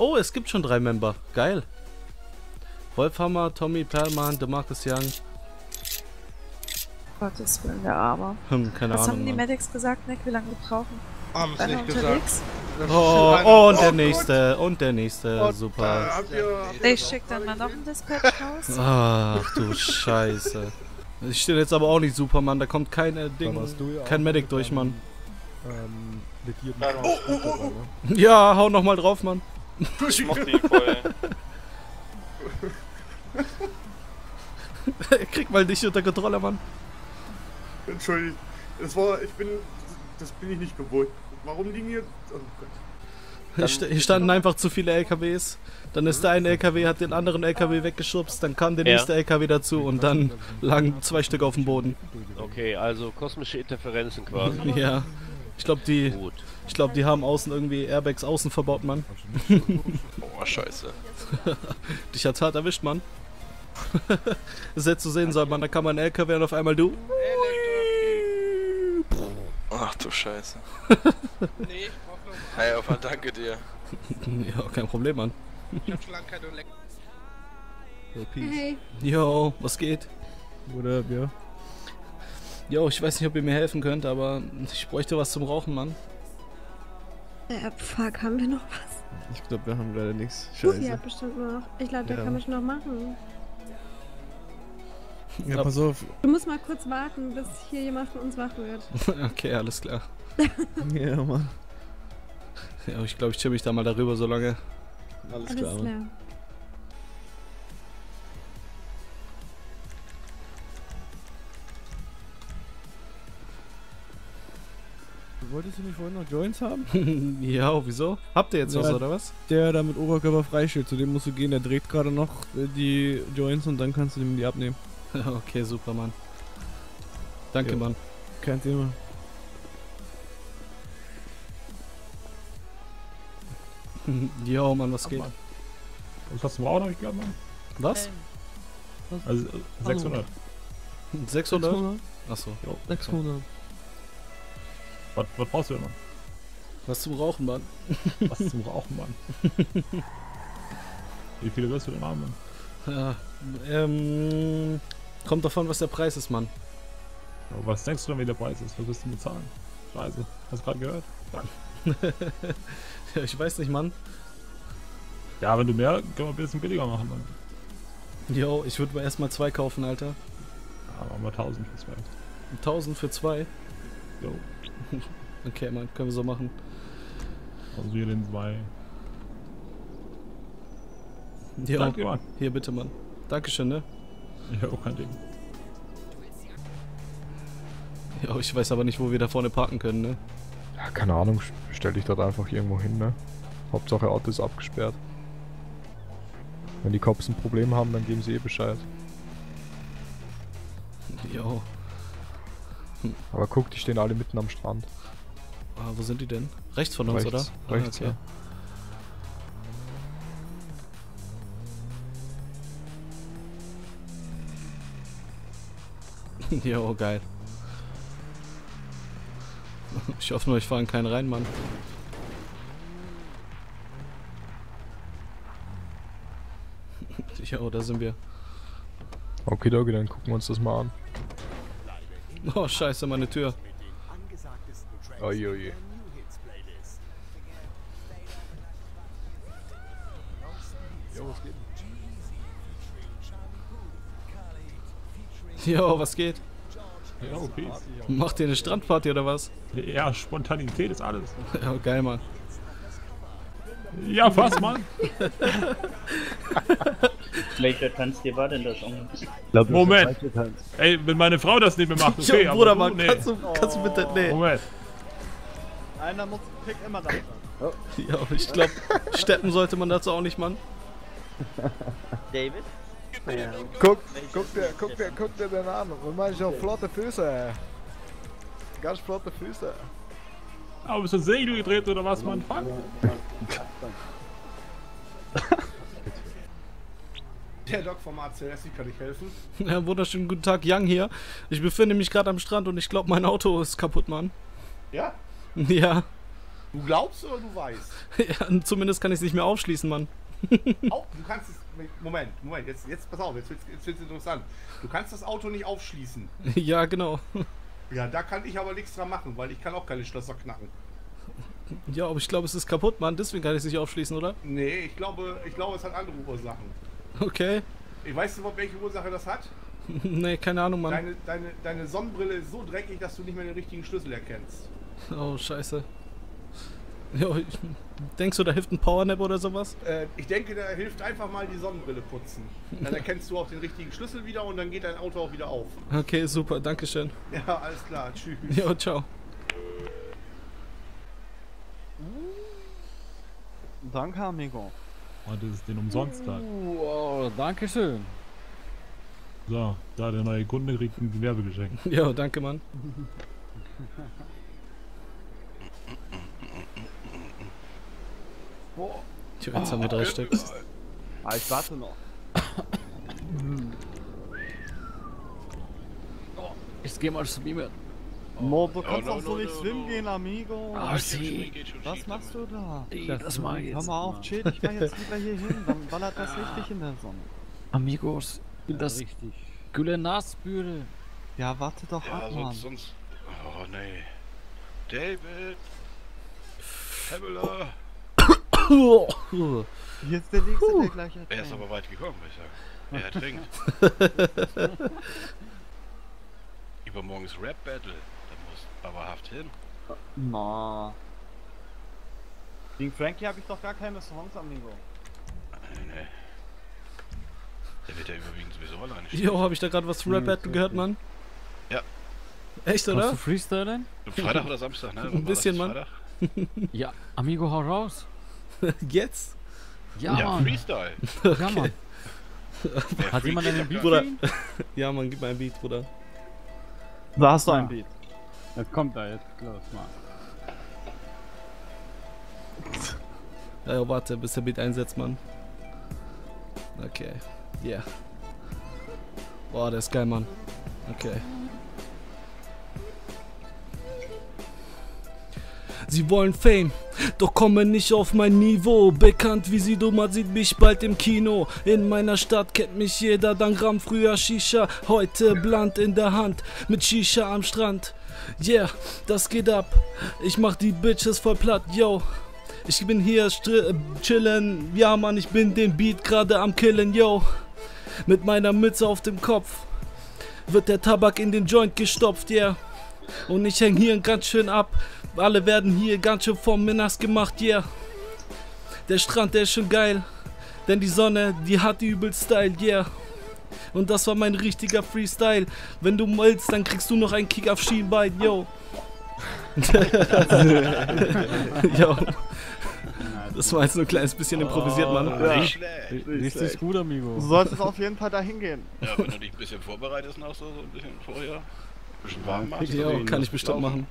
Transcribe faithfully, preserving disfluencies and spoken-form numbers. Oh, es gibt schon drei Member. Geil. Wolfhammer, Tommy, Perlmann, DeMarcus Young. Gottes Willen, der Arme. Hm, keine Was Ahnung. Was haben die Medics gesagt, Nick? Wie lange wir brauchen? Haben sie nicht unterwegs? gesagt. Oh, oh, und oh, der gut. nächste. Und der nächste. Und Super. Ich schick dann mal noch einen Dispatch raus. Ach du Scheiße. Ich stehe jetzt aber auch nicht super, Mann. Da kommt kein äh, Ding. Ja kein Medic durch, Mann. Ähm, mit jedem Mann oh, oh, oh, oh. Ja, hau nochmal drauf, Mann. Ich mach die voll. Krieg mal dich unter Kontrolle, Mann. Entschuldigung. Das war, ich bin, das bin ich nicht gewohnt. Warum liegen hier... Oh Gott. St hier standen einfach zu viele L K Ws. Dann ist der eine L K W, hat den anderen L K W weggeschubst, dann kam der ja. nächste L K W dazu und dann lagen zwei Stück auf dem Boden. Okay, also kosmische Interferenzen quasi. Ja. Ich glaube, die... Gut. Ich glaube, die haben außen irgendwie Airbags außen verbaut, Mann. Boah, scheiße. Dich hat's hart erwischt, Mann. Das hättest du sehen sollen, Mann. Da kam ein L K W und auf einmal du... Ach du Scheiße. Nee, ich brauche noch... Hey, aber danke dir. Ja, kein Problem, Mann. Ich hab schon lange keine Leck. Hey, peace. Hey. Yo, was geht? What up, yo? Yo, ich weiß nicht, ob ihr mir helfen könnt, aber ich bräuchte was zum Rauchen, Mann. Äh, fuck, haben wir noch was? Ich glaube, wir haben leider nichts. Scheiße. Ja, bestimmt noch. Ich glaube, da ja. kann man schon noch machen. Ja, pass auf. Du musst mal kurz warten, bis hier jemand von uns wach wird. Okay, alles klar. Ja, Mann. Ja, ich glaube, ich chill mich da mal darüber so lange. Alles, alles klar, klar. Mann. Wolltest du nicht vorhin noch Joints haben? Ja, wieso? Habt ihr jetzt was, oder was? Der da mit Oberkörper freisteht, zu dem musst du gehen, der dreht gerade noch die Joints und dann kannst du dem die abnehmen. Okay, super, Mann. Danke, jo. Mann. Kein Thema. Jo, Mann, was Ach, geht? Mann. Was hast du auch noch nicht gehabt, Mann? Was? was? Also, sechshundert. sechshundert? sechshundert? Achso. Jo, sechshundert. Was, was brauchst du denn, Mann? Was zum Rauchen, Mann. Was zum Rauchen, Mann. Wie viele wirst du denn haben, Mann? Ja, ähm, kommt davon, was der Preis ist, Mann. Aber was denkst du denn, wie der Preis ist? Was willst du bezahlen? Scheiße, hast du gerade gehört? Ja, ich weiß nicht, Mann. Ja, wenn du mehr, können wir ein bisschen billiger machen, Mann. Jo, ich würde mal erstmal zwei kaufen, Alter. Ja, machen wir tausend für zwei. tausend für zwei? Jo. Okay, Mann, können wir so machen. Also hier den zwei. Jo, danke, Mann. Hier, bitte, Mann. Dankeschön, ne? Ja, auch kein Ding. Ja, ich weiß aber nicht, wo wir da vorne parken können, ne? Ja, keine Ahnung. Stell dich dort einfach irgendwo hin, ne? Hauptsache, Auto ist abgesperrt. Wenn die Cops ein Problem haben, dann geben sie eh Bescheid. Jo. Hm. Aber guck, die stehen alle mitten am Strand. Ah, wo sind die denn? Rechts von uns, rechts, oder? Rechts, ah, okay. ja. Jo, geil. Ich hoffe nur, ich fahre in keinen rein, Mann. Jo, da sind wir. Okay, Dogi, dann gucken wir uns das mal an. Oh, scheiße, meine Tür. Oh, je, je. Jo, was geht? Jo, peace. Macht ihr eine Strandparty oder was? Ja, Spontanität ist alles. Ja, geil, Mann. Ja, was, Mann? Welcher Tanz dir war denn das? Glaub, Moment! Ey, wenn meine Frau das nicht mehr macht, okay, jo, Bruder, aber Mann, du, nee. kannst, du, kannst du bitte... Nee. Moment. Einer muss Pick immer da sein. Oh. Ja, ich glaube, steppen sollte man dazu auch nicht, Mann. David? Ja. Guck, guck dir, guck dir, guck dir den an. Und man hat auch flotte Füße. Ganz flotte Füße. Aber bist du Segel gedreht oder was, Mann? Fang! Der Doc vom A C S, kann ich helfen. Ja, wunderschönen guten Tag, Young hier. Ich befinde mich gerade am Strand und ich glaube, mein Auto ist kaputt, Mann. Ja? Ja. Du glaubst oder du weißt? Ja, zumindest kann ich es nicht mehr aufschließen, Mann. Auch, du kannst es. Moment, Moment, jetzt, jetzt pass auf, jetzt wird es interessant. Du kannst das Auto nicht aufschließen. Ja, genau. Ja, da kann ich aber nichts dran machen, weil ich kann auch keine Schlösser knacken. Ja, aber ich glaube, es ist kaputt, Mann, deswegen kann ich es nicht aufschließen, oder? Nee, ich glaube, ich glaube, es hat andere Ursachen. Okay. Ich weiß nicht, welche Ursache das hat. Nee, keine Ahnung, Mann. Deine, deine, deine Sonnenbrille ist so dreckig, dass du nicht mehr den richtigen Schlüssel erkennst. Oh, scheiße. Jo, ich, denkst du, da hilft ein Powernap oder sowas? Äh, ich denke, da hilft einfach mal die Sonnenbrille putzen. Dann erkennst du auch den richtigen Schlüssel wieder und dann geht dein Auto auch wieder auf. Okay, super, danke schön. Ja, alles klar, tschüss. Jo, ciao. Danke, amigo. Oh, das ist den umsonst da. Uh, oh, danke schön. So, da der neue Kunde kriegt ein Gewerbegeschenk. Jo, danke, Mann. Boah. Tja, jetzt haben wir drei Stück. Ah, ich warte noch. Oh, ich geh mal schwimmen. Oh. Mo, du kannst no, no, auch so no, nicht no, schwimmen no. gehen, amigo. Ah, oh, sie. Was machst du da? Ich, das, das mach ich. Hör mal auf, chill, ich fahr jetzt wieder hier hin. Dann ballert das richtig in der Sonne. Amigos, ich bin ja, das richtig. Gülle Nassbüre. Ja, warte doch ja, ab, Mann. Sonst... Oh, nee. David. Pamela. Hier ist der nächste, der gleich ertrinkt. Er ist aber weit gekommen, ich sag. Er ertrinkt. Übermorgen ist Rap Battle. Da muss Babahaft hin. Na. Gegen Frankie habe ich doch gar keine Songs, amigo. Nee. Der wird ja überwiegend sowieso alleine stehen. Jo, habe ich da gerade was zu Rap Battle gehört, Mann? Ja. Echt, oder? Hast du Freestyle? Freitag oder Samstag, ne? Ein bisschen, Mann. Ja, amigo, hau raus. Jetzt? Ja, ja, Mann. Freestyle. Okay. Ja, Mann. Hat jemand einen Beat, Bruder? Ja, Mann, gib mir einen Beat, Bruder. Da hast du einen Beat. Das kommt da jetzt. Los, Mann. Ja, warte, bis der Beat einsetzt, Mann. Okay. Yeah. Boah, der ist geil, Mann. Okay. Sie wollen Fame, doch kommen nicht auf mein Niveau. Bekannt wie sie, man sieht mich bald im Kino. In meiner Stadt kennt mich jeder, dann Gramm früher Shisha. Heute Blunt in der Hand, mit Shisha am Strand. Yeah, das geht ab, ich mach die Bitches voll platt, yo. Ich bin hier chillen, ja Mann, ich bin den Beat gerade am killen, yo. Mit meiner Mütze auf dem Kopf, wird der Tabak in den Joint gestopft, yeah. Und ich häng hier ganz schön ab. Alle werden hier ganz schön vom Minas gemacht, yeah. Der Strand, der ist schon geil, denn die Sonne, die hat übel Style, yeah. Und das war mein richtiger Freestyle. Wenn du willst, dann kriegst du noch einen Kick auf Schienbein, yo. Yo. Das war jetzt nur ein kleines bisschen improvisiert, Mann. Oh, ja. Nicht schlecht. Nicht Richtig schlecht. Gut, amigo. Du solltest auf jeden Fall dahin gehen. Ja, wenn du dich ein bisschen vorbereitest noch so, so ein bisschen vorher. Ein bisschen warm machst. Ja, kann ich bestimmt machen.